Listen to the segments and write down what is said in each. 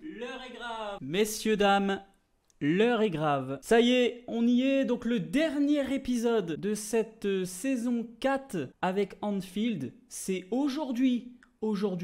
l'heure est grave. Messieurs, dames, l'heure est grave. Ça y est, on y est. Donc le dernier épisode de cette saison 4 avec Anfield, c'est aujourd'hui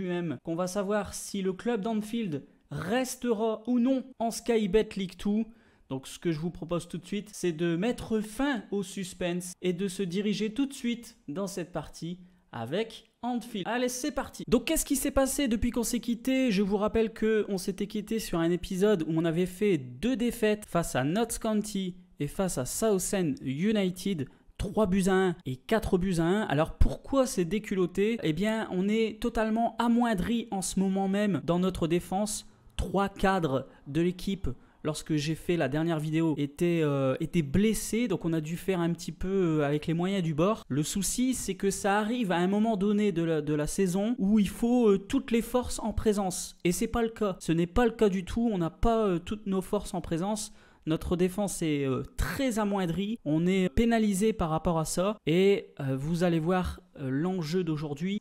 même, qu'on va savoir si le club d'Anfield restera ou non en Sky Bet League 2. Donc ce que je vous propose tout de suite, c'est de mettre fin au suspense et de se diriger tout de suite dans cette partie avec Anfield. Allez, c'est parti. Donc qu'est-ce qui s'est passé depuis qu'on s'est quitté? Je vous rappelle qu'on s'était quitté sur un épisode où on avait fait 2 défaites face à Notts County et face à Southend United. 3 buts à 1 et 4 buts à 1. Alors pourquoi c'est déculotté? Eh bien on est totalement amoindri en ce moment même dans notre défense. 3 cadres de l'équipe, lorsque j'ai fait la dernière vidéo, était blessé, donc on a dû faire un petit peu avec les moyens du bord. Le souci, c'est que ça arrive à un moment donné de la saison où il faut toutes les forces en présence. Et c'est pas le cas. Ce n'est pas le cas du tout. On n'a pas toutes nos forces en présence. Notre défense est très amoindrie. On est pénalisé par rapport à ça. Et vous allez voir l'enjeu d'aujourd'hui.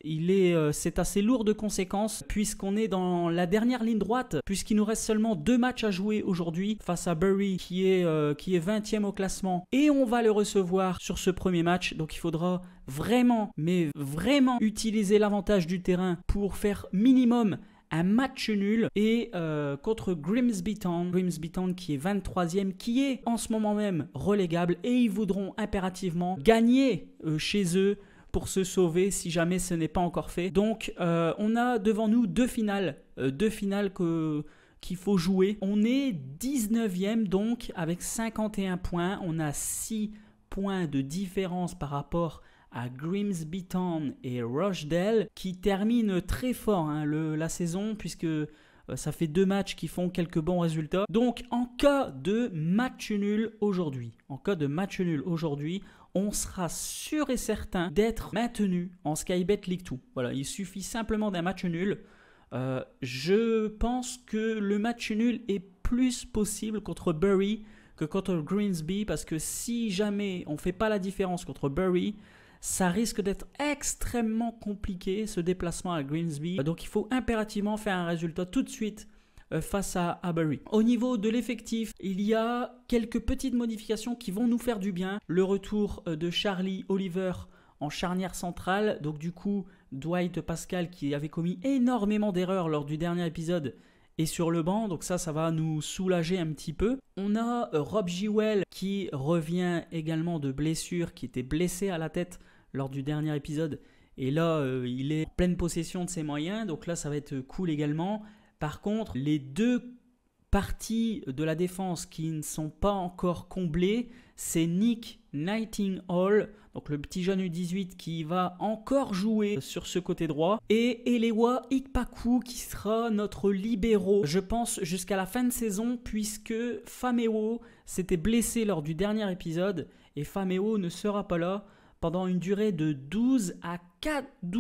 C'est assez lourd de conséquences puisqu'on est dans la dernière ligne droite. Puisqu'il nous reste seulement 2 matchs à jouer aujourd'hui face à Bury qui est 20e au classement. Et on va le recevoir sur ce premier match. Donc il faudra vraiment, mais vraiment utiliser l'avantage du terrain pour faire minimum un match nul et contre Grimsby Town. Grimsby Town qui est 23e, qui est en ce moment même relégable, et ils voudront impérativement gagner chez eux pour se sauver si jamais ce n'est pas encore fait. Donc on a devant nous 2 finales. 2 finales qu'il faut jouer. On est 19e donc avec 51 points. On a 6 points de différence par rapport à Grimsby Town et Rochdale, qui terminent très fort hein, la saison, puisque ça fait 2 matchs qui font quelques bons résultats. Donc en cas de match nul aujourd'hui, on sera sûr et certain d'être maintenu en Sky Bet League 2. Voilà, il suffit simplement d'un match nul. Je pense que le match nul est plus possible contre Bury que contre Grimsby, parce que si jamais on ne fait pas la différence contre Bury, ça risque d'être extrêmement compliqué, ce déplacement à Grimsby. Donc il faut impérativement faire un résultat tout de suite face à Bury. Au niveau de l'effectif, il y a quelques petites modifications qui vont nous faire du bien. Le retour de Charlie Oliver en charnière centrale. Donc du coup, Dwight Pascal, qui avait commis énormément d'erreurs lors du dernier épisode, est sur le banc. Donc ça va nous soulager un petit peu. On a Rob G. Well qui revient également de blessure, qui était blessé à la tête lors du dernier épisode, et là il est en pleine possession de ses moyens, donc là ça va être cool également. Par contre, les 2 parties de la défense qui ne sont pas encore comblées, c'est Nick Nightingale, donc le petit jeune U18 qui va encore jouer sur ce côté droit, et Elewa Ekpaku qui sera notre libéraux, je pense, jusqu'à la fin de saison, puisque Famewo s'était blessé lors du dernier épisode et Famewo ne sera pas là pendant une durée de 12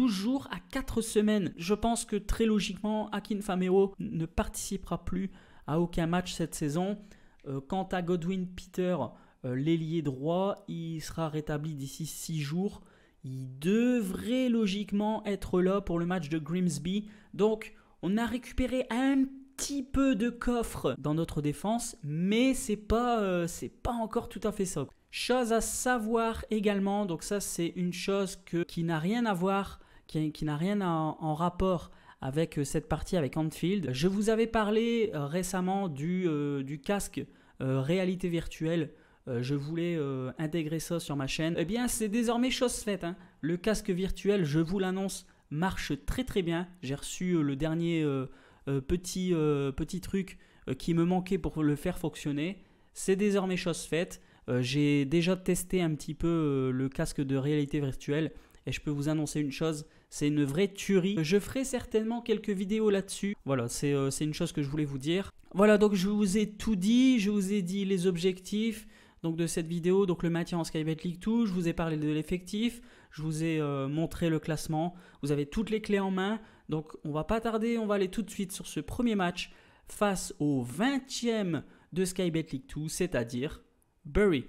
jours à 4 semaines. Je pense que très logiquement, Akin Famewo ne participera plus à aucun match cette saison. Quant à Godwin Peter, l'ailier droit, il sera rétabli d'ici 6 jours. Il devrait logiquement être là pour le match de Grimsby. Donc, on a récupéré un petit peu de coffre dans notre défense, mais c'est pas encore tout à fait ça. Chose à savoir également, donc ça c'est une chose qui n'a rien à voir, qui n'a rien en rapport avec cette partie avec Anfield. Je vous avais parlé récemment du casque réalité virtuelle. Je voulais intégrer ça sur ma chaîne. Eh bien, c'est désormais chose faite, hein. Le casque virtuel, je vous l'annonce, marche très très bien. J'ai reçu le dernier petit truc qui me manquait pour le faire fonctionner. C'est désormais chose faite. J'ai déjà testé un petit peu le casque de réalité virtuelle. Et je peux vous annoncer une chose, c'est une vraie tuerie. Je ferai certainement quelques vidéos là-dessus. Voilà, c'est une chose que je voulais vous dire. Voilà, donc je vous ai tout dit. Je vous ai dit les objectifs donc, de cette vidéo. Donc le maintien en Sky Bet League 2. Je vous ai parlé de l'effectif. Je vous ai montré le classement. Vous avez toutes les clés en main. Donc on va pas tarder. On va aller tout de suite sur ce premier match face au 20e de Sky Bet League 2, c'est-à-dire Bury.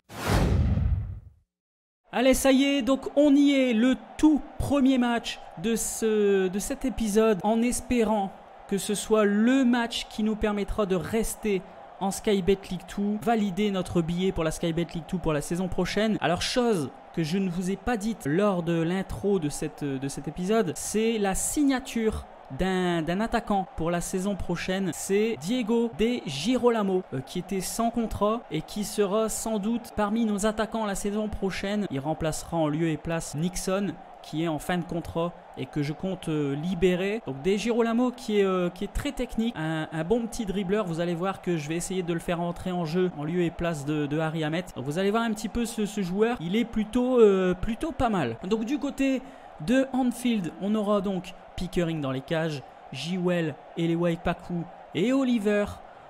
Allez, ça y est, donc on y est, le tout premier match de cet épisode, en espérant que ce soit le match qui nous permettra de rester en Sky Bet League 2, valider notre billet pour la Sky Bet League 2 pour la saison prochaine. Alors, chose que je ne vous ai pas dite lors de l'intro de cet épisode, c'est la signature d'un attaquant pour la saison prochaine. C'est Diego De Girolamo qui était sans contrat et qui sera sans doute parmi nos attaquants la saison prochaine. Il remplacera en lieu et place Nixon qui est en fin de contrat et que je compte libérer. Donc De Girolamo qui est très technique, un bon petit dribbleur. Vous allez voir que je vais essayer de le faire entrer en jeu en lieu et place de Harry Ahmed. Donc vous allez voir un petit peu ce joueur, il est plutôt pas mal. Donc du côté de Anfield, on aura donc Pickering dans les cages, G. Well, Elewa Ekpaku et Oliver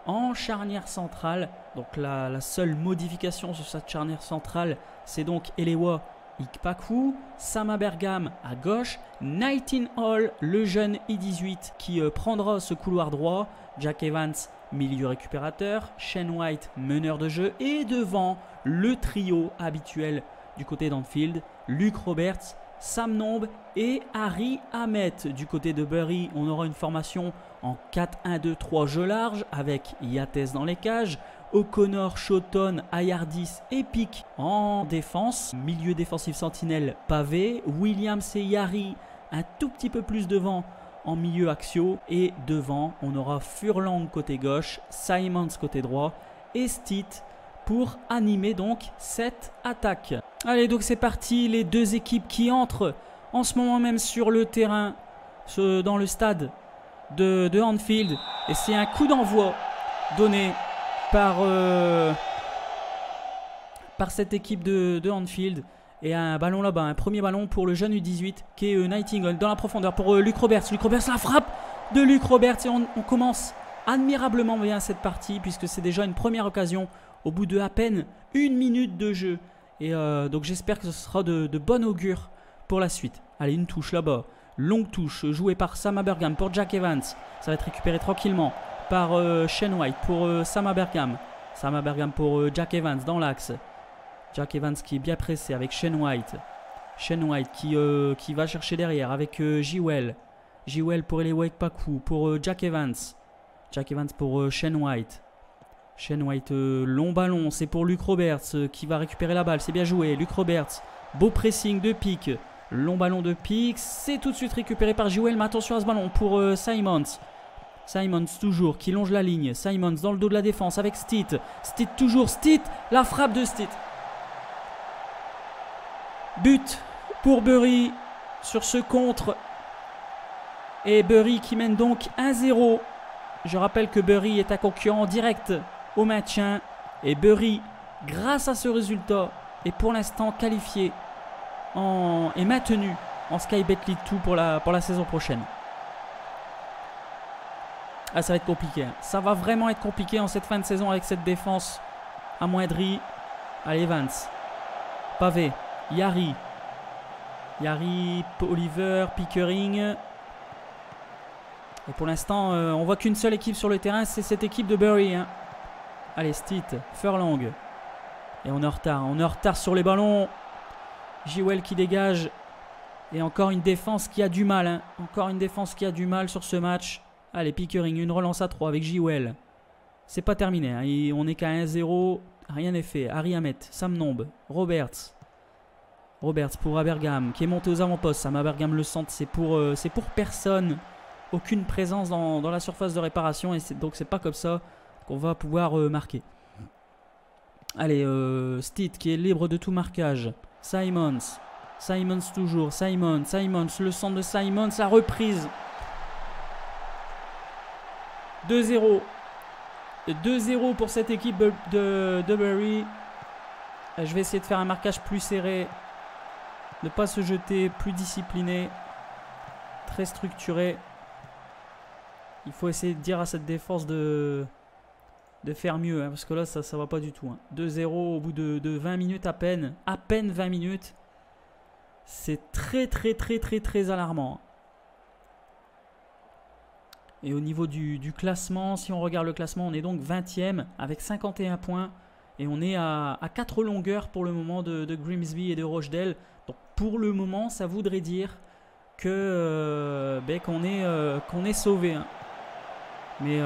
en charnière centrale. Donc la seule modification sur cette charnière centrale, c'est donc Elewa Ekpaku, Sam Abergam à gauche, Nightingale, le jeune I-18 qui prendra ce couloir droit, Jack Evans, milieu récupérateur, Shane White, meneur de jeu, et devant le trio habituel du côté d'Anfield, Luke Roberts, Sam Nombe et Harry Ahmed. Du côté de Bury, on aura une formation en 4-1-2-3 jeu large avec Yates dans les cages, O'Connor, Shotton, Ayardis et Pique en défense. Milieu défensif sentinelle, Pavé, Williams et Yari un tout petit peu plus devant en milieu axio. Et devant, on aura Furlong côté gauche, Simons côté droit et Stead pour animer donc cette attaque. Allez, donc c'est parti, les deux équipes qui entrent en ce moment même sur le terrain, dans le stade de Anfield. Et c'est un coup d'envoi donné par cette équipe de Anfield. Et un ballon là-bas, un premier ballon pour le jeune U18 qui est Nightingale dans la profondeur pour Luke Roberts. Luke Roberts, la frappe de Luke Roberts. Et on commence admirablement bien cette partie puisque c'est déjà une première occasion au bout de à peine 1 minute de jeu. Et donc j'espère que ce sera de bon augure pour la suite. Allez, une touche là-bas. Longue touche jouée par Sam Abergam pour Jack Evans. Ça va être récupéré tranquillement par Shane White pour Sam Abergam. Sam Abergam pour Jack Evans dans l'axe. Jack Evans qui est bien pressé avec Shane White. Shane White qui va chercher derrière avec G. Well. G. Well pour Elewa Ekpaku, pour Jack Evans. Jack Evans pour Shane White. Shane White, long ballon, c'est pour Luke Roberts qui va récupérer la balle, c'est bien joué. Luke Roberts, beau pressing de Pique, long ballon de Pique, c'est tout de suite récupéré par Jewel, mais attention à ce ballon pour Simons. Simons toujours, qui longe la ligne, Simons dans le dos de la défense avec Stead. Stead toujours, Stead, la frappe de Stead. But pour Bury sur ce contre. Et Bury qui mène donc 1-0. Je rappelle que Bury est un concurrent direct au maintien et Bury, grâce à ce résultat, est pour l'instant qualifié et maintenu en Sky Bet League 2 pour la saison prochaine. Ah, ça va être compliqué, hein. Ça va vraiment être compliqué en cette fin de saison avec cette défense amoindrie. Allez, Evans, Pavé, Yari, Oliver, Pickering. Et pour l'instant, on voit qu'une seule équipe sur le terrain, c'est cette équipe de Bury. Hein. Allez, Stead, Furlong. Et on est en retard sur les ballons. G. Well qui dégage. Et encore une défense qui a du mal. Hein. Encore une défense qui a du mal sur ce match. Allez, Pickering, une relance à 3 avec G. Well. C'est pas terminé. Hein. On est qu'à 1-0. Rien n'est fait. Harry Ahmed, Sam Nombe, Roberts. Roberts pour Abergam qui est monté aux avant-postes. Sam Abergam le centre, c'est pour personne. Aucune présence dans la surface de réparation. Et donc c'est pas comme ça qu'on va pouvoir marquer. Allez, Stead qui est libre de tout marquage. Simons toujours. Simons, le centre de Simons, la reprise. 2-0 pour cette équipe de Bury. Je vais essayer de faire un marquage plus serré, ne pas se jeter, plus discipliné, très structuré. Il faut essayer de dire à cette défense de faire mieux. Hein, parce que là, ça va pas du tout. Hein. 2-0 au bout de 20 minutes à peine. À peine 20 minutes. C'est très alarmant. Et au niveau du classement, si on regarde le classement, on est donc 20e avec 51 points. Et on est à 4 longueurs pour le moment de Grimsby et de Rochdale. Donc pour le moment, ça voudrait dire qu'on est sauvé. Hein. Mais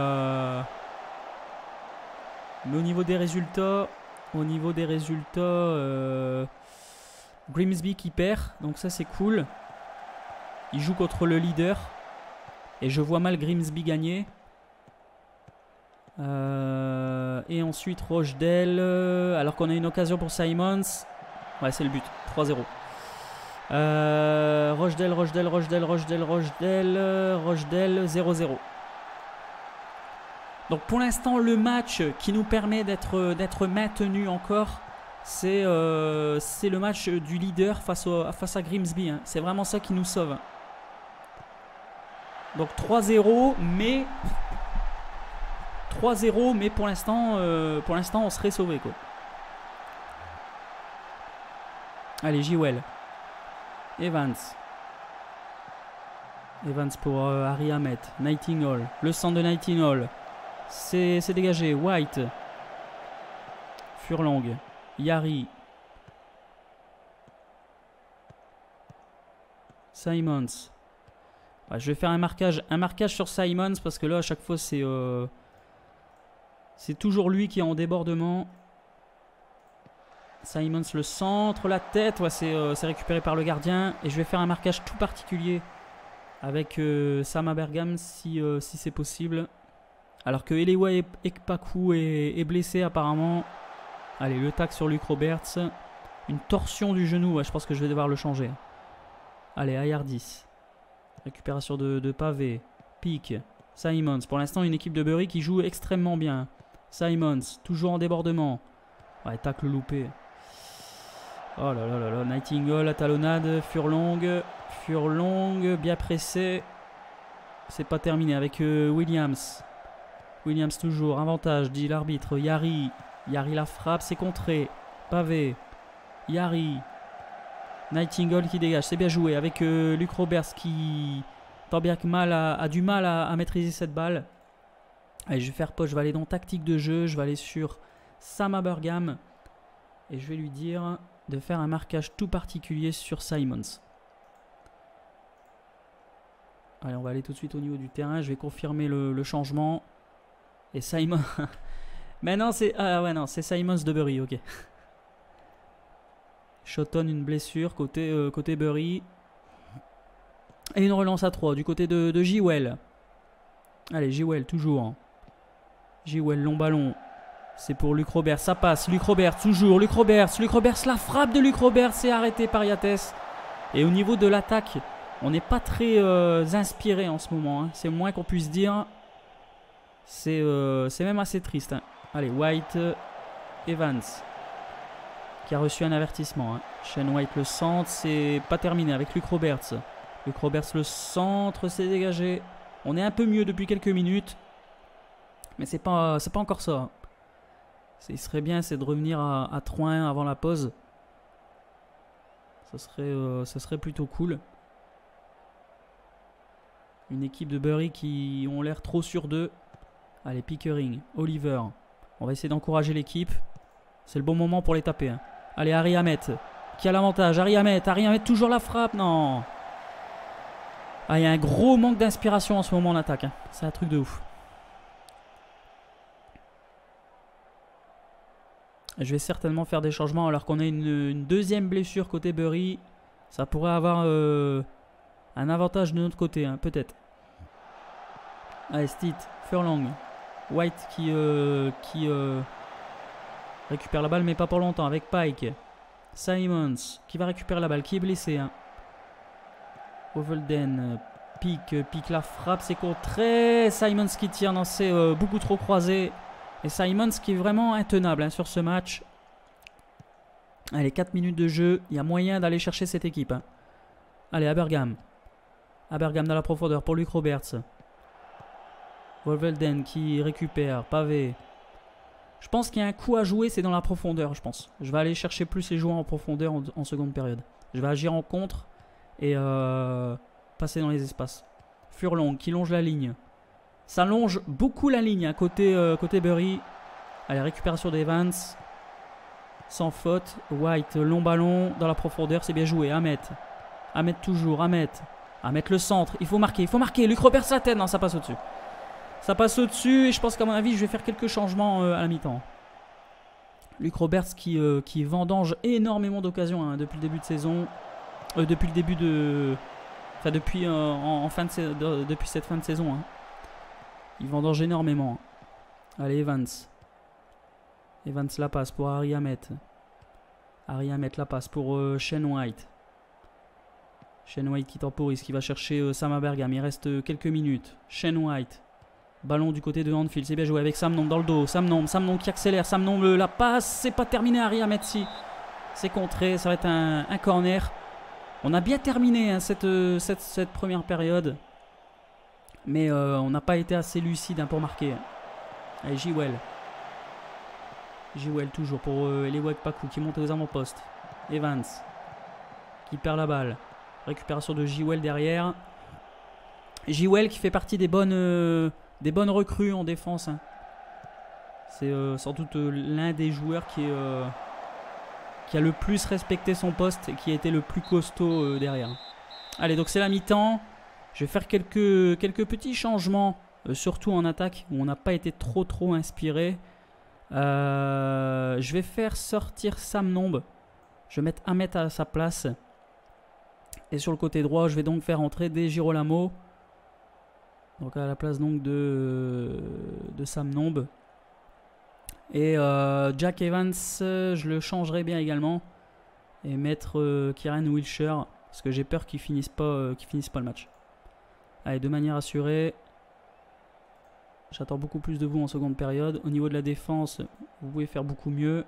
au niveau des résultats, Grimsby qui perd, donc ça c'est cool. Il joue contre le leader et je vois mal Grimsby gagner. Et ensuite Rochdale, alors qu'on a une occasion pour Simons. Ouais, c'est le but, 3-0. Rochdale 0-0. Donc pour l'instant le match qui nous permet d'être maintenu encore, c'est le match du leader face à Grimsby, hein. C'est vraiment ça qui nous sauve. Donc 3-0, mais pour l'instant on serait sauvé, quoi. Allez, Jewell. Evans pour Harry Ahmed. Nightingale, le centre de Nightingale, c'est dégagé. White, Furlong, Yari, Simons. Bah, je vais faire un marquage sur Simons, parce que là à chaque fois c'est toujours lui qui est en débordement. Simons, le centre, la tête, ouais, c'est récupéré par le gardien. Et je vais faire un marquage tout particulier avec Sam Abergam si c'est possible. Alors que Elewa Ekpaku est blessé apparemment. Allez, le tac sur Luke Roberts. Une torsion du genou, ouais, je pense que je vais devoir le changer. Allez, Ayardis. Récupération de Pavé. Pique. Simons. Pour l'instant, une équipe de Bury qui joue extrêmement bien. Simons, toujours en débordement. Ouais, tacle loupé. Oh là là là là, Nightingale, talonnade, Furlong, bien pressé. C'est pas terminé avec Williams. Williams toujours, avantage, dit l'arbitre. Yari la frappe, c'est contré. Pavé, Yari, Nightingale qui dégage, c'est bien joué. Avec Luke Roberts qui, tant bien que mal, a du mal à maîtriser cette balle. Allez, je vais faire poche, je vais aller dans tactique de jeu, je vais aller sur Sam Abergam. Et je vais lui dire de faire un marquage tout particulier sur Simons. Allez, on va aller tout de suite au niveau du terrain. Je vais confirmer le changement. Et Simons... Mais non, c'est... Ah ouais, non, c'est Simons de Bury, ok. Shotton, une blessure côté Bury. Et une relance à 3 du côté de G. Well. Allez, G. Well, toujours. G. Well, long ballon. C'est pour Luke Roberts, ça passe. Luke Roberts, toujours. Luke Roberts, la frappe de Luke Roberts est arrêtée par Yates. Et au niveau de l'attaque, on n'est pas très inspiré en ce moment, hein. C'est le moins qu'on puisse dire. C'est même assez triste, hein. Allez, White, Evans, qui a reçu un avertissement, hein. Shane White, le centre, c'est pas terminé avec Luke Roberts. Luke Roberts, le centre, c'est dégagé. On est un peu mieux depuis quelques minutes, mais c'est pas encore ça, hein. Il serait bien, c'est de revenir à 3-1 avant la pause. Ça serait plutôt cool. Une équipe de Bury qui ont l'air trop sûrs d'eux. Allez, Pickering, Oliver. On va essayer d'encourager l'équipe. C'est le bon moment pour les taper, hein. Allez, Harry Ahmed qui a l'avantage. Harry Ahmed, toujours la frappe. Non. Ah, il y a un gros manque d'inspiration en ce moment en attaque, hein. C'est un truc de ouf. Je vais certainement faire des changements alors qu'on a une deuxième blessure côté Bury. Ça pourrait avoir un avantage de notre côté, hein, peut-être. Allez, Stitt, Furlong, White qui récupère la balle, mais pas pour longtemps, avec Pike. Simons qui va récupérer la balle, qui est blessé, hein. Ovelden, Pique la frappe, c'est contré. Simons qui tire, non, c'est beaucoup trop croisé. Et Simons qui est vraiment intenable, hein, sur ce match. Allez, 4 minutes de jeu. Il y a moyen d'aller chercher cette équipe, hein. Allez, Abergam. Abergam dans la profondeur pour Luke Roberts. Wolvelden qui récupère. Pavé. Je pense qu'il y a un coup à jouer, c'est dans la profondeur, je pense. Je vais aller chercher plus les joueurs en profondeur en seconde période. Je vais agir en contre et passer dans les espaces. Furlong qui longe la ligne. Ça longe beaucoup la ligne, hein, côté Bury. Allez, récupération d'Evans. Sans faute. White, long ballon dans la profondeur. C'est bien joué. Ahmed toujours. Ahmed le centre. Il faut marquer. Luke Roberts, la tête. Non, ça passe au-dessus. Ça passe au-dessus et je pense qu'à mon avis, je vais faire quelques changements à la mi-temps. Luke Roberts qui vendange énormément d'occasions hein, depuis le début de saison. Depuis le début de... Enfin, depuis, depuis cette fin de saison. Hein. Il vendange énormément. Allez, Evans. Evans la passe pour Harry Ahmed. Harry Ahmed la passe pour Shane White. Shane White qui temporise, qui va chercher Sam Abergam. Il reste quelques minutes. Shane White. Ballon du côté de Anfield. C'est bien joué avec Sam Nombe dans le dos. Sam Nombe. Sam Nombe qui accélère. Sam Nombe la passe. C'est pas terminé. Harry Ahmed si. C'est contré. Ça va être un corner. On a bien terminé hein, cette première période. Mais on n'a pas été assez lucide hein, pour marquer. Allez, G. Well. G. Well toujours pour Elewa Ekpaku qui monte aux avant-postes. Evans qui perd la balle. Récupération de G. Well derrière. G. Well qui fait partie des bonnes recrues en défense. Hein. C'est sans doute l'un des joueurs qui a le plus respecté son poste et qui a été le plus costaud derrière. Allez, donc c'est la mi-temps. Je vais faire quelques petits changements, surtout en attaque, où on n'a pas été trop inspiré. Je vais faire sortir Sam Nombe. Je vais mettre Ahmed à sa place. Et sur le côté droit, je vais donc faire entrer De Girolamo. Donc à la place donc de Sam Nombe. Et Jack Evans, je le changerai bien également. Et mettre Kieran Wiltshire. Parce que j'ai peur qu'il finisse pas le match. Allez, de manière assurée. J'attends beaucoup plus de vous en seconde période. Au niveau de la défense, vous pouvez faire beaucoup mieux.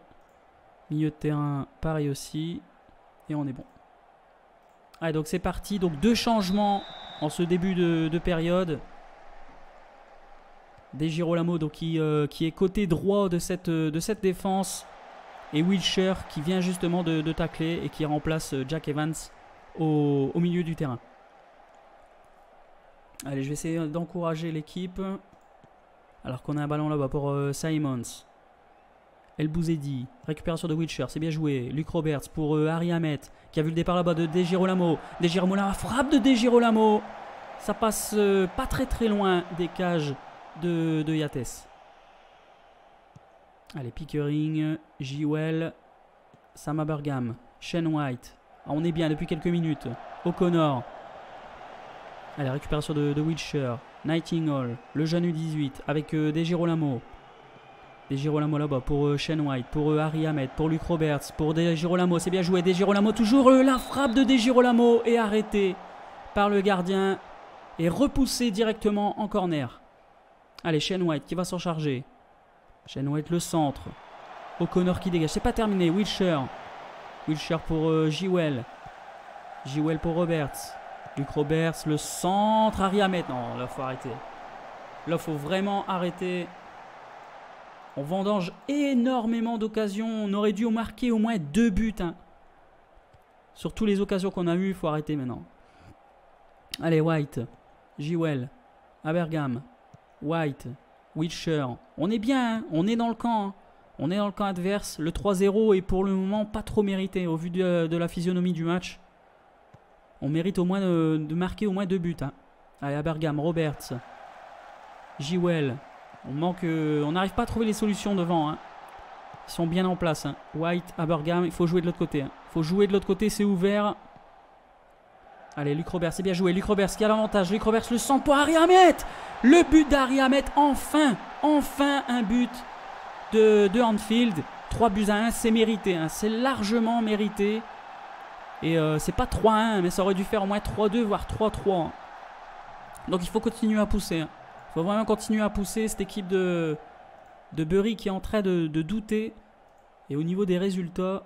Milieu de terrain, pareil aussi. Et on est bon. Allez, donc c'est parti. Donc deux changements en ce début de période. De Girolamo donc, qui est côté droit de cette défense. Et Wiltshire qui vient justement de tacler et qui remplace Jack Evans au milieu du terrain. Allez, je vais essayer d'encourager l'équipe. Alors qu'on a un ballon là-bas pour Simons. El Bouzedi. Récupération de Wiltshire. C'est bien joué. Luke Roberts pour Harry Ahmed. Qui a vu le départ là-bas de De Girolamo. De Girolamo là. Frappe de De Girolamo. Ça passe pas très loin des cages de Yates. Allez, Pickering. G. Well. Sam Abergam. Shane White. Ah, on est bien depuis quelques minutes. O'Connor. Allez, récupération de Wiltshire. Nightingale, le jeune U18 avec De Girolamo. De Girolamo là-bas pour Shane White, pour Harry Ahmed, pour Luke Roberts, pour De Girolamo. C'est bien joué, De Girolamo toujours. La frappe de De Girolamo est arrêtée par le gardien et repoussée directement en corner. Allez, Shane White qui va s'en charger. Shane White le centre. O'Connor qui dégage. C'est pas terminé. Wiltshire. Wiltshire pour G. Well. G. Well pour Roberts. Luke Roberts, le centre, Harry Ahmed. Non, là, faut arrêter. Là, faut vraiment arrêter. On vendange énormément d'occasions. On aurait dû marquer au moins 2 buts. Hein. Sur toutes les occasions qu'on a eues, il faut arrêter maintenant. Allez, White, G. Well, Abergam, White, Wiltshire. On est bien, hein. On est dans le camp. Hein. On est dans le camp adverse. Le 3-0 est pour le moment pas trop mérité au vu de la physionomie du match. On mérite au moins de marquer au moins 2 buts. Hein. Allez, Abergam, Roberts, G. Well. On n'arrive pas à trouver les solutions devant. Hein. Ils sont bien en place. Hein. White, Abergam, il faut jouer de l'autre côté. Hein. Il faut jouer de l'autre côté, c'est ouvert. Allez, Luke Roberts, c'est bien joué. Luke Roberts qui a l'avantage. Luke Roberts, le centre pour Harry Ahmed. Le but d'Harry Ahmed, enfin un but de Anfield. 3-1, c'est mérité. Hein. C'est largement mérité. Et c'est pas 3-1, mais ça aurait dû faire au moins 3-2, voire 3-3. Hein. Donc il faut continuer à pousser. Hein. Il faut vraiment continuer à pousser cette équipe de Bury qui est en train de douter. Et au niveau des résultats,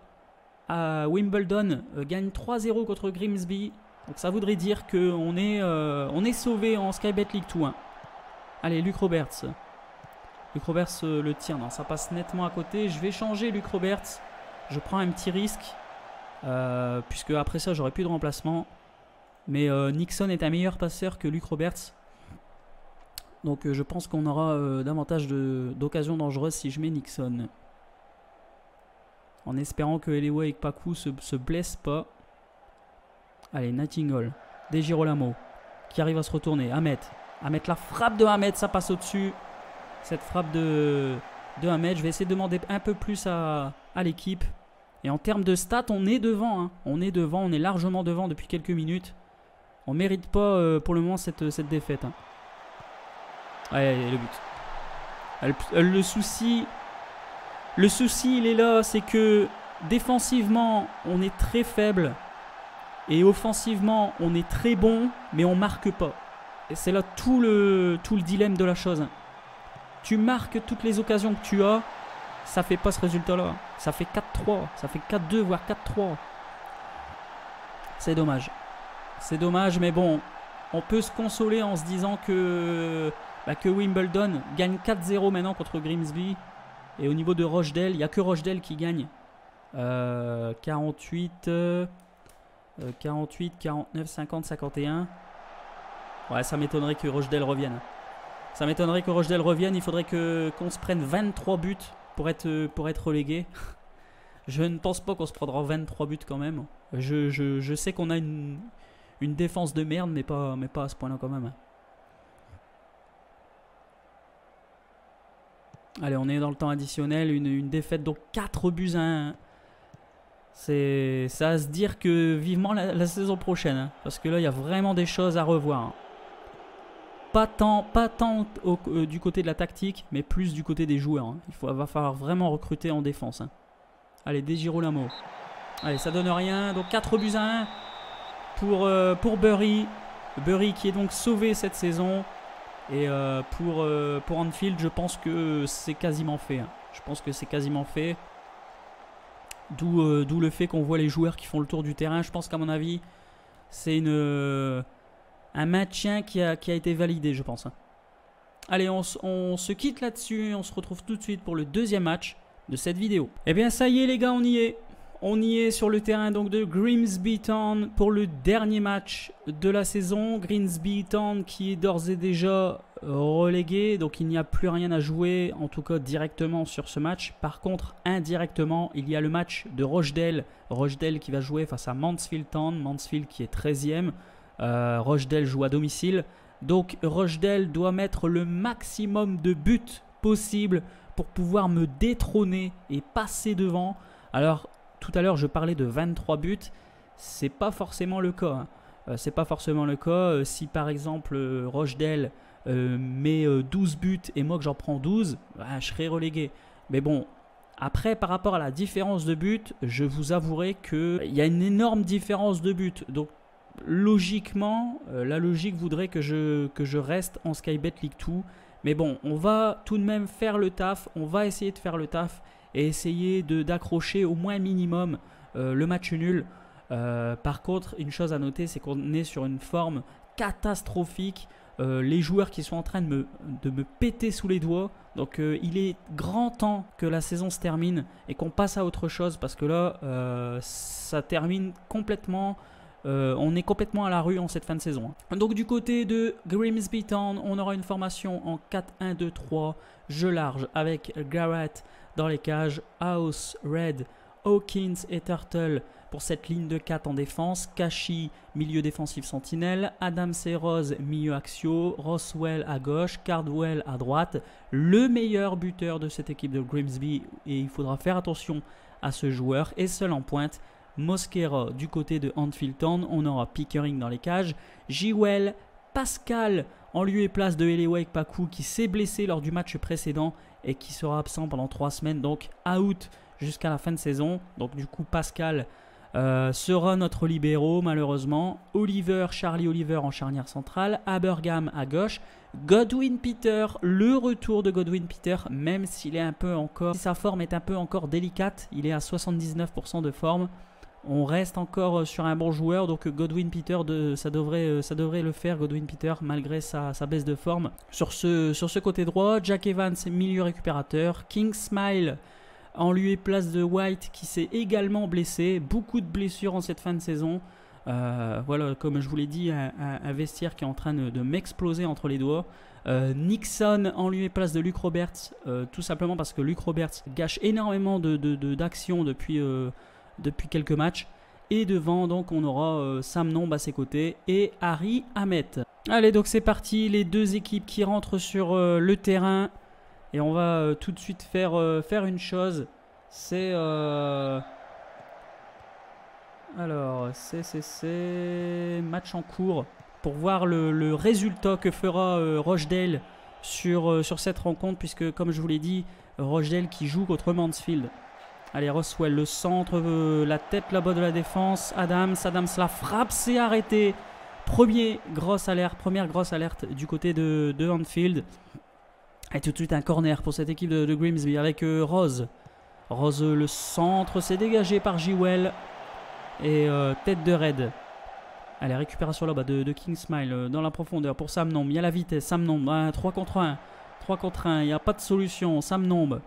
à Wimbledon gagne 3-0 contre Grimsby. Donc ça voudrait dire qu'on est sauvé en Sky Bet League 2. Hein. Allez, Luke Roberts. Luke Roberts le tire. Non, ça passe nettement à côté. Je vais changer Luke Roberts. Je prends un petit risque. Puisque après ça j'aurais plus de remplacement, mais Nixon est un meilleur passeur que Luke Roberts, donc je pense qu'on aura davantage d'occasions dangereuses si je mets Nixon, en espérant que Elewa Ekpaku se blesse pas. Allez, Nightingale, De Girolamo qui arrive à se retourner, Ahmed, Ahmed, la frappe de Ahmed, ça passe au-dessus. Cette frappe de Ahmed, je vais essayer de demander un peu plus à l'équipe. Et en termes de stats, on est devant. Hein. On est largement devant depuis quelques minutes. On ne mérite pas pour le moment cette défaite. Hein. Ouais, le but. Le souci, il est là, c'est que défensivement, on est très faible. Et offensivement, on est très bon, mais on ne marque pas. Et c'est là tout le dilemme de la chose. Tu marques toutes les occasions que tu as, ça fait pas ce résultat-là. Ça fait 4-3, ça fait 4-2, voire 4-3. C'est dommage. C'est dommage, mais bon, on peut se consoler en se disant que Wimbledon gagne 4-0 maintenant contre Grimsby. Et au niveau de Rochdale, il n'y a que Rochdale qui gagne. 48, 49, 50, 51. Ouais, ça m'étonnerait que Rochdale revienne. Ça m'étonnerait que Rochdale revienne. Il faudrait qu'on se prenne 23 buts pour être relégué. Je ne pense pas qu'on se prendra 23 buts quand même. Je sais qu'on a une défense de merde, mais pas à ce point-là quand même. Allez, on est dans le temps additionnel. Une défaite, donc 4 buts à 1. C'est à se dire que vivement la saison prochaine. Hein, parce que là, il y a vraiment des choses à revoir. Hein. Pas tant du côté de la tactique, mais plus du côté des joueurs. Hein. Va falloir vraiment recruter en défense. Hein. Allez, De Girolamo. Allez, ça donne rien. Donc 4 buts à 1 pour Bury. Bury qui est donc sauvé cette saison. Et pour Anfield, je pense que c'est quasiment fait. Hein. Je pense que c'est quasiment fait. D'où le fait qu'on voit les joueurs qui font le tour du terrain. Je pense qu'à mon avis, c'est un maintien qui a été validé, je pense. Allez, on se quitte là-dessus. On se retrouve tout de suite pour le deuxième match de cette vidéo. Et bien, ça y est, les gars, on y est. On y est sur le terrain donc de Grimsby Town pour le dernier match de la saison. Grimsby Town qui est d'ores et déjà relégué. Donc, il n'y a plus rien à jouer, en tout cas directement sur ce match. Par contre, indirectement, il y a le match de Rochdale. Rochdale qui va jouer face à Mansfield Town. Mansfield qui est 13e. Rochdale joue à domicile, donc Rochdale doit mettre le maximum de buts possible pour pouvoir me détrôner et passer devant. Alors tout à l'heure je parlais de 23 buts, c'est pas forcément le cas, hein. C'est pas forcément le cas. Si par exemple Rochdale met 12 buts et moi que j'en prends 12, bah, je serai relégué. Mais bon, après, par rapport à la différence de buts, je vous avouerai que il y a une énorme différence de buts, donc logiquement, la logique voudrait que je reste en Sky Bet League 2. Mais bon, on va tout de même faire le taf. On va essayer de faire le taf et essayer d'accrocher au moins minimum le match nul. Par contre, une chose à noter, c'est qu'on est sur une forme catastrophique. Les joueurs qui sont en train de me péter sous les doigts. Donc, il est grand temps que la saison se termine et qu'on passe à autre chose. Parce que là, ça termine complètement... on est complètement à la rue en cette fin de saison. Donc du côté de Grimsby Town, on aura une formation en 4-1-2-3, jeu large avec Garrett dans les cages, House Red, Hawkins et Turtle pour cette ligne de 4 en défense, Kashi milieu défensif sentinelle, Adam Serroz milieu axio, Roswell à gauche, Cardwell à droite. Le meilleur buteur de cette équipe de Grimsby, et il faudra faire attention à ce joueur, et seul en pointe Mosquera. Du côté de Anfield Town, on aura Pickering dans les cages, G. Well, Pascal en lieu et place de Elewa Ekpaku qui s'est blessé lors du match précédent et qui sera absent pendant 3 semaines, donc out jusqu'à la fin de saison. Donc du coup Pascal sera notre libéro malheureusement. Oliver, Charlie Oliver en charnière centrale, Abergam à gauche, Godwin Peter, le retour de Godwin Peter, même s'il est un peu encore, si sa forme est un peu encore délicate, il est à 79% de forme. On reste encore sur un bon joueur, donc Godwin Peter, ça devrait le faire, Godwin Peter, malgré sa baisse de forme. Sur ce côté droit, Jack Evans, milieu récupérateur. King Smile, en lieu et place de White, qui s'est également blessé. Beaucoup de blessures en cette fin de saison. Voilà, comme je vous l'ai dit, un vestiaire qui est en train de m'exploser entre les doigts. Nixon en lieu et place de Luke Roberts, tout simplement parce que Luke Roberts gâche énormément d'actions depuis quelques matchs, Et devant, donc, on aura Sam Nombe à ses côtés et Harry Ahmed. Allez, donc c'est parti. Les deux équipes qui rentrent sur le terrain. Et on va tout de suite faire une chose. C'est... Alors, c'est match en cours pour voir le résultat que fera Rochdale sur cette rencontre, puisque comme je vous l'ai dit, Rochdale qui joue contre Mansfield. Allez, Roswell, le centre, la tête là-bas de la défense, Adams la frappe, c'est arrêté. Première grosse alerte du côté de Anfield. Et tout de suite un corner pour cette équipe de Grimsby avec Rose. Rose, le centre, c'est dégagé par G. Well. Et tête de raid. Allez, récupération là-bas de King Smile dans la profondeur pour Sam Nombe. Il y a la vitesse, Sam Nombe, 3 contre 1, il n'y a pas de solution, Sam Nombe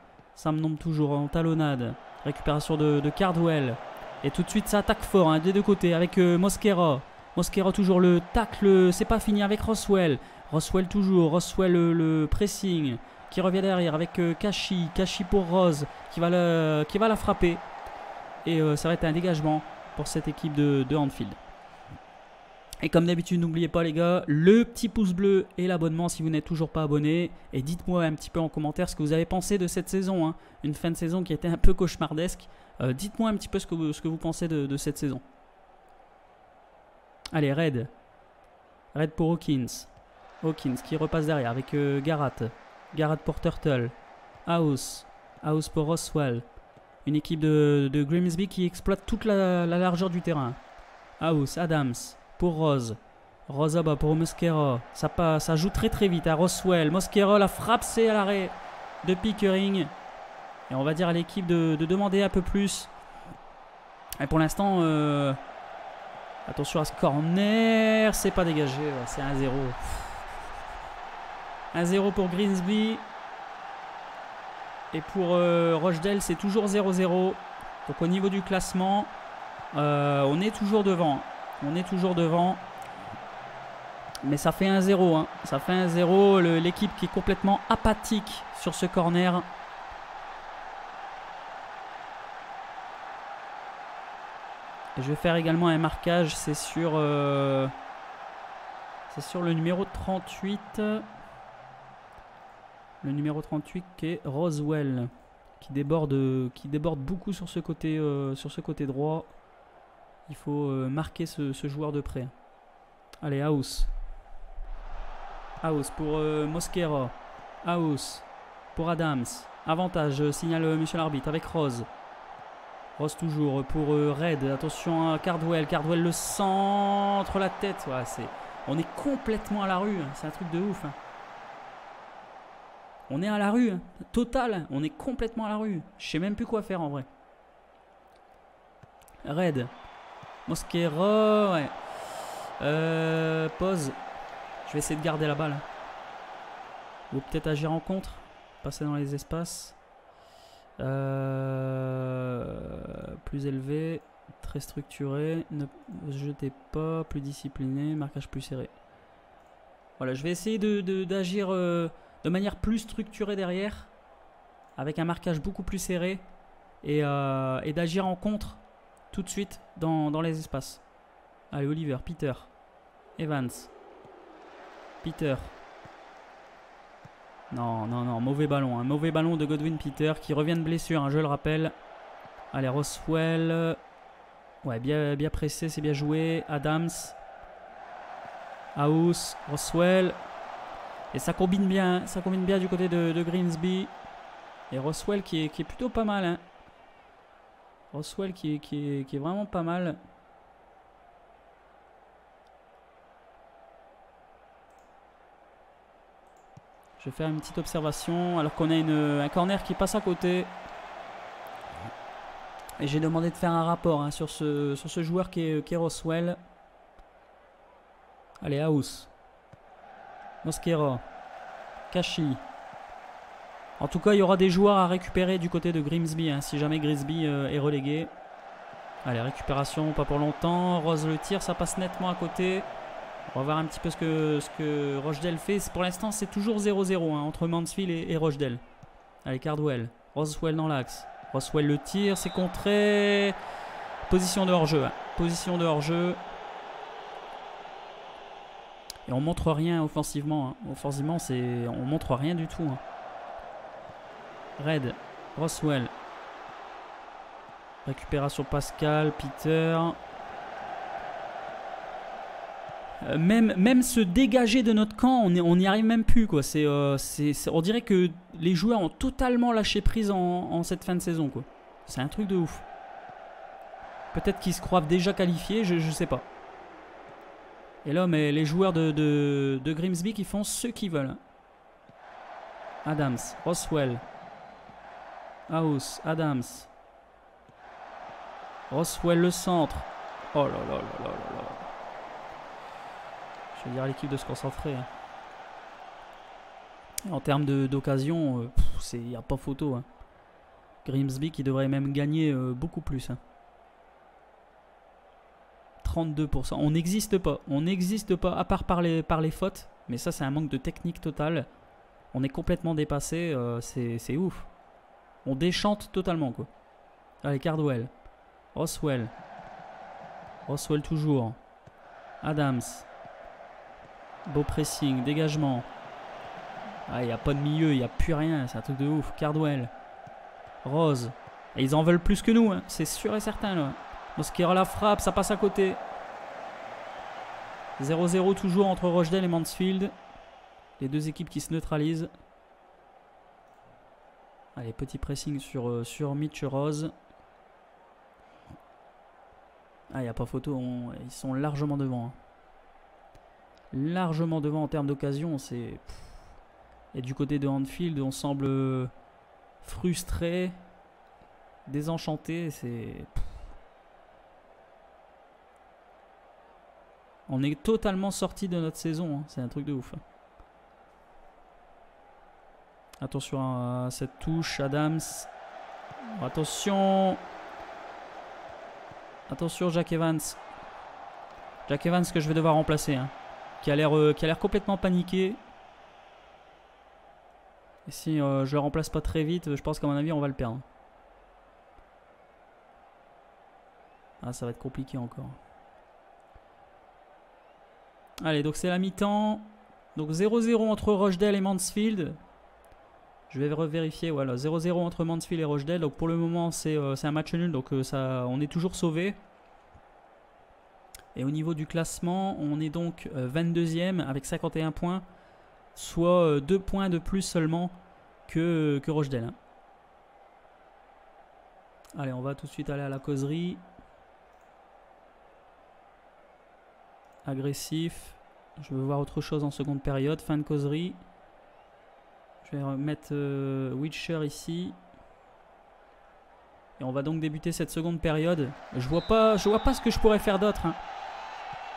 toujours en talonnade. Récupération de Cardwell. Et tout de suite ça attaque fort des deux côtés avec Mosquera. Mosquera toujours le tacle, c'est pas fini avec Roswell. Roswell toujours, Roswell le pressing qui revient derrière avec Kashi. Kashi pour Rose qui va la frapper. Et ça va être un dégagement pour cette équipe de Anfield. Et comme d'habitude, n'oubliez pas les gars, le petit pouce bleu et l'abonnement si vous n'êtes toujours pas abonné. Et dites-moi un petit peu en commentaire ce que vous avez pensé de cette saison. Une fin de saison qui était un peu cauchemardesque. Dites-moi un petit peu ce que vous pensez de cette saison. Allez, Red. Red pour Hawkins. Hawkins qui repasse derrière avec Garratt. Garratt pour Turtle. House. House pour Roswell. Une équipe de Grimsby qui exploite toute la largeur du terrain. House, Adams pour Rose. Rose bas pour Mosquera. Ça joue très très vite à Roswell. Mosquera, la frappe, c'est à l'arrêt de Pickering. Et on va dire à l'équipe de demander un peu plus. Et pour l'instant, attention à ce corner. C'est pas dégagé, c'est 1-0. 1-0 pour Grimsby. Et pour Rochdale, c'est toujours 0-0. Donc au niveau du classement, on est toujours devant. Mais ça fait 1-0. Ça fait 1-0. L'équipe qui est complètement apathique sur ce corner. Et je vais faire également un marquage. C'est sur le numéro 38. Le numéro 38 qui est Roswell, qui déborde beaucoup sur ce côté droit. Il faut marquer ce joueur de près. Allez, House. House pour Mosquera. House pour Adams. Avantage, signale monsieur l'arbitre avec Rose. Rose toujours pour Red. Attention à Cardwell. Cardwell le centre, la tête. Ouais, on est complètement à la rue. C'est un truc de ouf. On est à la rue, total. On est complètement à la rue. Je sais même plus quoi faire en vrai. Red. Mosquera, ouais. Pause. Je vais essayer de garder la balle. Ou peut-être agir en contre. Passer dans les espaces. Plus élevé. Très structuré. Ne jetez pas. Plus discipliné. Marquage plus serré. Voilà, je vais essayer d'agir... de manière plus structurée derrière, avec un marquage beaucoup plus serré et d'agir en contre tout de suite dans les espaces. Allez, Oliver, Peter, Evans, Peter. Non, mauvais ballon. Mauvais ballon de Godwin Peter qui revient de blessure, je le rappelle. Allez, Roswell. Ouais, bien pressé, c'est bien joué. Adams, House, Roswell. Et ça combine bien du côté de Grimsby. Et Roswell qui est plutôt pas mal. Roswell qui est vraiment pas mal. Je vais faire une petite observation alors qu'on a un corner qui passe à côté. Et j'ai demandé de faire un rapport sur ce joueur qui est Roswell. Allez, House. Mosquera, Kashi. En tout cas, il y aura des joueurs à récupérer du côté de Grimsby, si jamais Grimsby est relégué. Allez, récupération, pas pour longtemps. Rose le tire, ça passe nettement à côté. On va voir un petit peu ce que Rochdale fait. Pour l'instant, c'est toujours 0-0 entre Mansfield et Rochdale. Allez, Cardwell. Roswell dans l'axe. Roswell le tire, c'est contré. Position de hors-jeu. Position de hors-jeu. Et on montre rien offensivement. Hein. Offensivement, on montre rien du tout. Hein. Red, Roswell. Récupération Pascal, Peter. Même se dégager de notre camp, on n'y arrive même plus. Quoi. On dirait que les joueurs ont totalement lâché prise en cette fin de saison. C'est un truc de ouf. Peut-être qu'ils se croient déjà qualifiés, je sais pas. Et là, mais les joueurs de Grimsby qui font ce qu'ils veulent. Adams, Roswell. House, Adams. Roswell le centre. Oh là là là là là là. Je vais dire à l'équipe de se concentrer. Hein. En termes d'occasion, il n'y a pas photo. Hein. Grimsby qui devrait même gagner beaucoup plus. Hein. 32%. On n'existe pas. On n'existe pas, à part par les fautes. Mais ça, c'est un manque de technique totale. On est complètement dépassé. C'est ouf. On déchante totalement. Quoi. Allez, Cardwell. Roswell. Roswell toujours. Adams. Beau pressing. Dégagement. Ah, il n'y a pas de milieu. Il n'y a plus rien. C'est un truc de ouf. Cardwell. Rose. Et ils en veulent plus que nous. Hein. C'est sûr et certain. Là. Mosquera la frappe, ça passe à côté. 0-0 toujours entre Rochdale et Mansfield. Les deux équipes qui se neutralisent. Allez, petit pressing sur Mitch Rose. Ah, il n'y a pas photo, ils sont largement devant. Hein. Largement devant en termes d'occasion. Et du côté de Anfield, on semble frustré, désenchanté. On est totalement sorti de notre saison. Hein. C'est un truc de ouf. Hein. Attention à cette touche. Adams. Attention. Attention, Jack Evans. Jack Evans que je vais devoir remplacer. Hein. Qui a l'air complètement paniqué. Et si je le remplace pas très vite, je pense qu'à mon avis, on va le perdre. Ah, ça va être compliqué encore. Allez, donc c'est la mi-temps. Donc 0-0 entre Rochdale et Mansfield. Je vais revérifier. Voilà, 0-0 entre Mansfield et Rochdale. Donc pour le moment, c'est un match nul. Donc on est toujours sauvé. Et au niveau du classement, on est donc 22e avec 51 points. Soit 2 points de plus seulement que Rochdale. Hein. Allez, on va tout de suite aller à la causerie. Agressif. Je veux voir autre chose en seconde période. Fin de causerie. Je vais remettre Witcher ici. Et on va donc débuter cette seconde période. Je vois pas ce que je pourrais faire d'autre. Hein.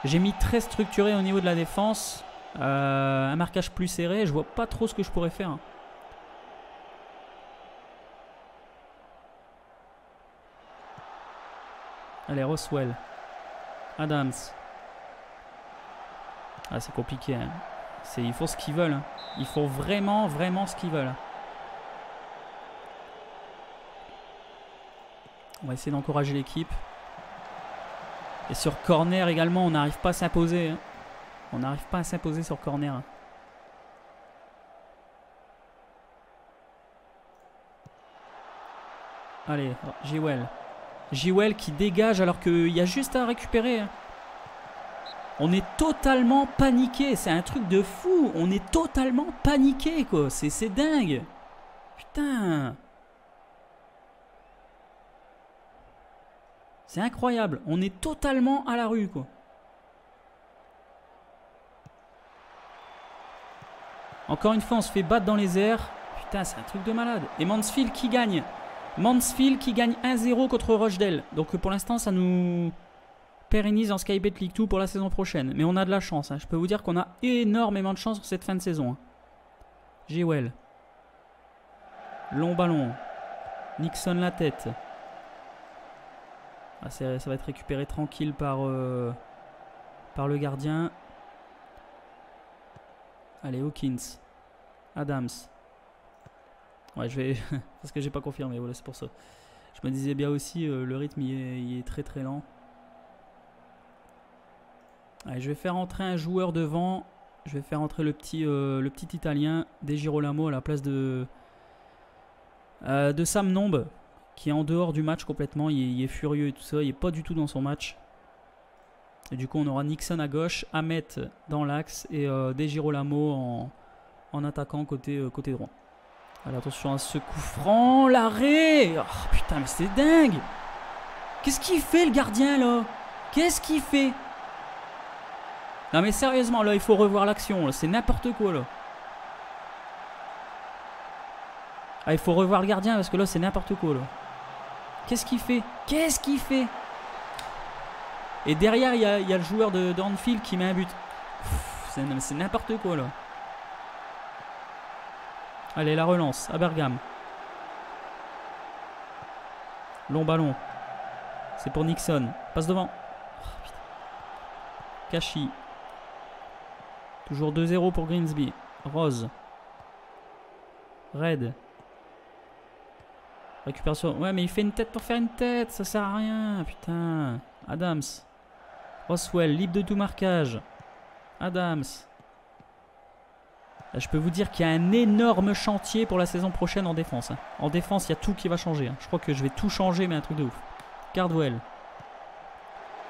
J'ai mis très structuré au niveau de la défense. Un marquage plus serré. Je vois pas trop ce que je pourrais faire. Hein. Allez, Roswell. Adams. Ah, c'est compliqué. Hein. Ils font ce qu'ils veulent. Hein. Ils font vraiment, vraiment ce qu'ils veulent. On va essayer d'encourager l'équipe. Et sur corner également, on n'arrive pas à s'imposer. Hein. On n'arrive pas à s'imposer sur corner. Hein. Allez, G. Well. G. Well qui dégage alors qu'il y a juste à récupérer. Hein. On est totalement paniqué. C'est un truc de fou. On est totalement paniqué, quoi. C'est dingue. Putain. C'est incroyable. On est totalement à la rue, quoi. Encore une fois, on se fait battre dans les airs. Putain, c'est un truc de malade. Et Mansfield qui gagne. Mansfield qui gagne 1-0 contre Rochdale. Donc pour l'instant, ça nous... pérennise en Sky Bet League 2 pour la saison prochaine. Mais on a de la chance. Hein. Je peux vous dire qu'on a énormément de chance sur cette fin de saison. Hein. G. Well. Long ballon. Nixon la tête. Ah, ça va être récupéré tranquille par le gardien. Allez, Hawkins. Adams. Ouais, je vais... parce que j'ai pas confirmé. Voilà, c'est pour ça. Je me disais bien aussi, le rythme, il est très très lent. Allez, je vais faire entrer un joueur devant. Je vais faire entrer le petit Italien, De Girolamo, à la place de Sam Nombe, qui est en dehors du match complètement. Il est furieux et tout ça. Il n'est pas du tout dans son match. Et du coup, on aura Nixon à gauche, Ahmed dans l'axe et De Girolamo en attaquant côté droit. Allez, attention à ce coup franc. L'arrêt. Oh putain, mais c'est dingue. Qu'est-ce qu'il fait, le gardien, là? Qu'est-ce qu'il fait? Non mais sérieusement, là il faut revoir l'action, c'est n'importe quoi là. Ah, il faut revoir le gardien parce que là c'est n'importe quoi là. Qu'est-ce qu'il fait? Qu'est-ce qu'il fait? Et derrière il y a le joueur de Anfield qui met un but. C'est n'importe quoi là. Allez, la relance, Abergam. Long ballon. C'est pour Nixon. Passe devant. Oh, Kashi. Toujours 2-0 pour Grimsby. Rose. Red. Récupération. Ouais, mais il fait une tête pour faire une tête. Ça sert à rien. Putain. Adams. Roswell. Libre de tout marquage. Adams. Là, je peux vous dire qu'il y a un énorme chantier pour la saison prochaine en défense. En défense, il y a tout qui va changer. Je crois que je vais tout changer, mais un truc de ouf. Cardwell.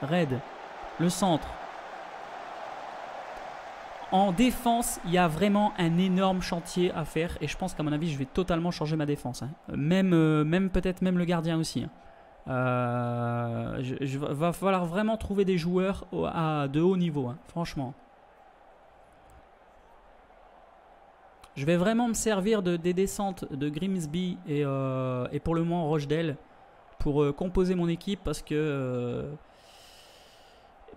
Red. Le centre. En défense, il y a vraiment un énorme chantier à faire et je pense qu'à mon avis, je vais totalement changer ma défense. Même peut-être même le gardien aussi. Je va falloir vraiment trouver des joueurs de haut niveau, franchement. Je vais vraiment me servir des descentes de Grimsby et pour le moment Rochdale pour composer mon équipe parce que...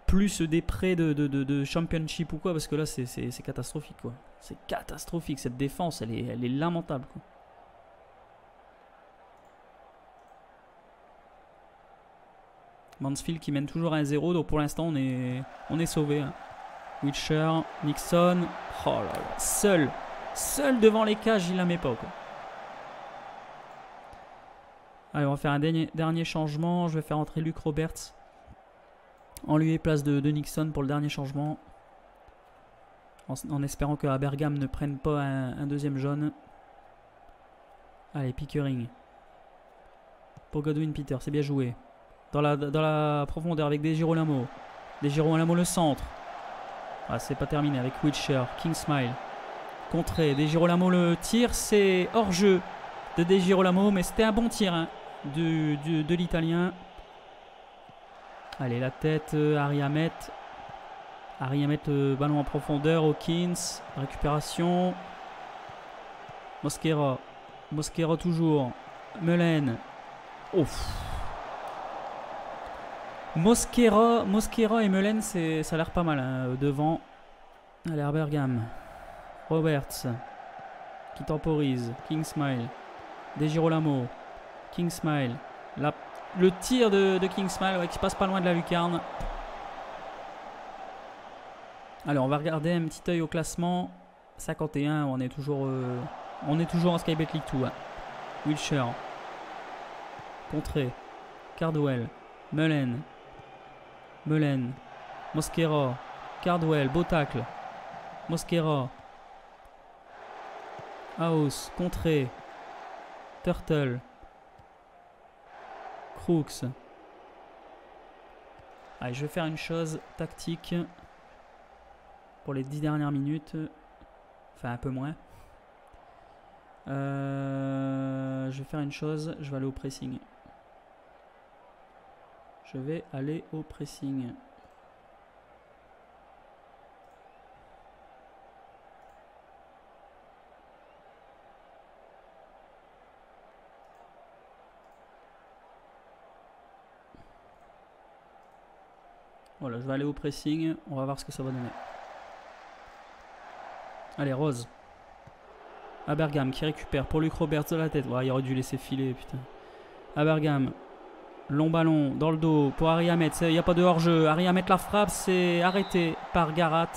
plus des prêts de championship ou quoi, parce que là c'est catastrophique quoi. C'est catastrophique, cette défense elle est lamentable quoi. Mansfield qui mène toujours à 1-0, donc pour l'instant on est sauvé hein. Wiltshire, Nixon, oh là là, seul devant les cages, il la met pas quoi. Allez, on va faire un dernier changement. Je vais faire entrer Luke Roberts en lieu et place de Nixon pour le dernier changement. En espérant que Abergam ne prenne pas un deuxième jaune. Allez, Pickering. Pour Godwin Peter, c'est bien joué. Dans la profondeur avec De Girolamo. De Girolamo le centre. Ah, c'est pas terminé avec Wiltshire. King Smile. Contré. De Girolamo le tir. C'est hors-jeu de De Girolamo. Mais c'était un bon tir hein, de l'Italien. Allez, la tête, Harry Ahmed. Harry Ahmed, ballon en profondeur, Hawkins, récupération. Mosquera. Mosquera toujours. Meulen. Ouf. Mosquera et Meulen, ça a l'air pas mal hein, devant. Allez, Abergam. Roberts. Qui temporise. King Smile. De Girolamo. King Smile. Le tir de King Smile, ouais, qui passe pas loin de la lucarne. Alors on va regarder un petit œil au classement. 51, on est toujours en Sky Bet League 2. Hein. Wiltshire. Contré. Cardwell. Meulen. Mosquera. Cardwell. Beau tacle. Mosquera. House. Contré. Turtle. Crooks. Allez, je vais faire une chose tactique pour les 10 dernières minutes. Enfin, un peu moins. Je vais faire une chose. Je vais aller au pressing. Voilà, je vais aller au pressing. On va voir ce que ça va donner. Allez, Rose. Abergam qui récupère pour Luke Roberts de la tête. Ouais, il aurait dû laisser filer, putain. Abergam. Long ballon dans le dos pour Harry Ahmed. Il n'y a pas de hors-jeu. Harry Ahmed, la frappe, c'est arrêté par Garat.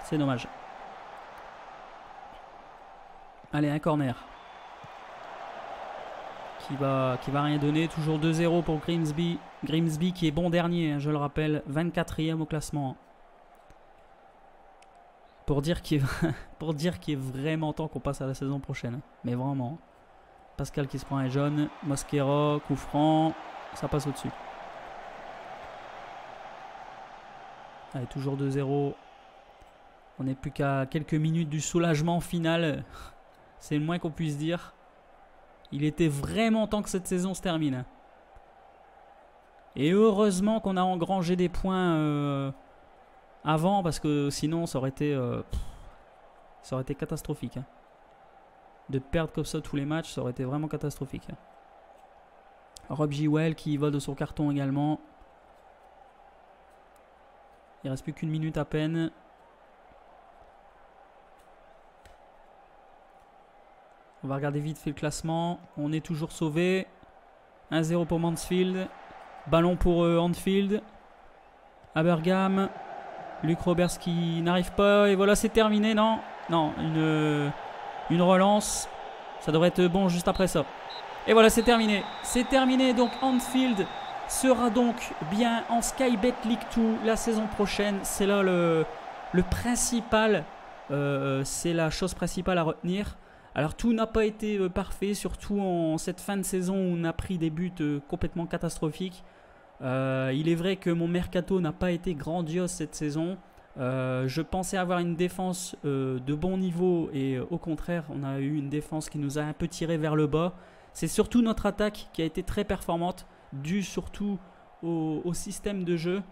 C'est dommage. Allez, un corner. qui va rien donner. Toujours 2-0 pour Grimsby. Grimsby qui est bon dernier, je le rappelle, 24e au classement. Pour dire qu'il est vraiment temps qu'on passe à la saison prochaine. Mais vraiment. Pascal qui se prend un jaune. Mosquera, coup franc. Ça passe au-dessus. Allez, toujours 2-0. On n'est plus qu'à quelques minutes du soulagement final. C'est le moins qu'on puisse dire. Il était vraiment temps que cette saison se termine. Et heureusement qu'on a engrangé des points avant, parce que sinon ça aurait été catastrophique. Hein. De perdre comme ça tous les matchs, ça aurait été vraiment catastrophique. Hein. Rob G. Well qui va de son carton également. Il ne reste plus qu'une minute à peine. On va regarder vite fait le classement. On est toujours sauvé. 1-0 pour Mansfield. Ballon pour Anfield. Abergam. Luke Roberts qui n'arrive pas. Et voilà, c'est terminé. Non, non, une relance. Ça devrait être bon juste après ça. Et voilà, c'est terminé. C'est terminé. Donc Anfield sera donc bien en Sky Bet League 2 la saison prochaine. C'est là le principal. C'est la chose principale à retenir. Alors tout n'a pas été parfait, surtout en cette fin de saison où on a pris des buts complètement catastrophiques. Il est vrai que mon mercato n'a pas été grandiose cette saison. Je pensais avoir une défense de bon niveau et au contraire on a eu une défense qui nous a un peu tiré vers le bas. C'est surtout notre attaque qui a été très performante, due surtout au système de jeu.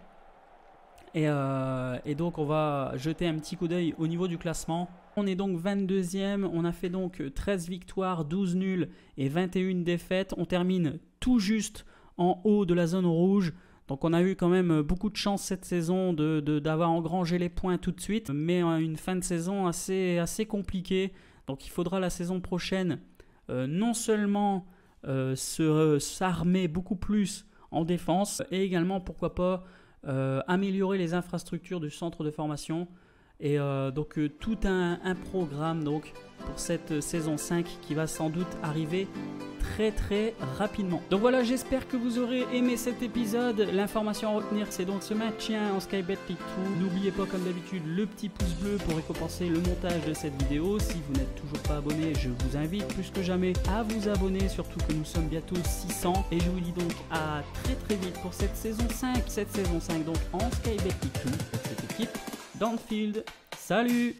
Et donc on va jeter un petit coup d'œil au niveau du classement. On est donc 22e, on a fait donc 13 victoires, 12 nuls et 21 défaites. On termine tout juste en haut de la zone rouge. Donc on a eu quand même beaucoup de chance cette saison d'avoir engrangé les points tout de suite. Mais une fin de saison assez compliquée. Donc il faudra la saison prochaine non seulement s'armer beaucoup plus en défense et également pourquoi pas améliorer les infrastructures du centre de formation et donc tout un programme donc pour cette saison 5 qui va sans doute arriver très rapidement. Donc voilà, j'espère que vous aurez aimé cet épisode. L'information à retenir, c'est donc ce maintien en Sky Bet League 2. N'oubliez pas comme d'habitude le petit pouce bleu pour récompenser le montage de cette vidéo. Si vous n'êtes toujours pas abonné, je vous invite plus que jamais à vous abonner, surtout que nous sommes bientôt 600. Et je vous dis donc à très vite pour cette saison 5. Cette saison 5 donc en Sky Bet League 2 avec cette équipe d'Anfield. Salut!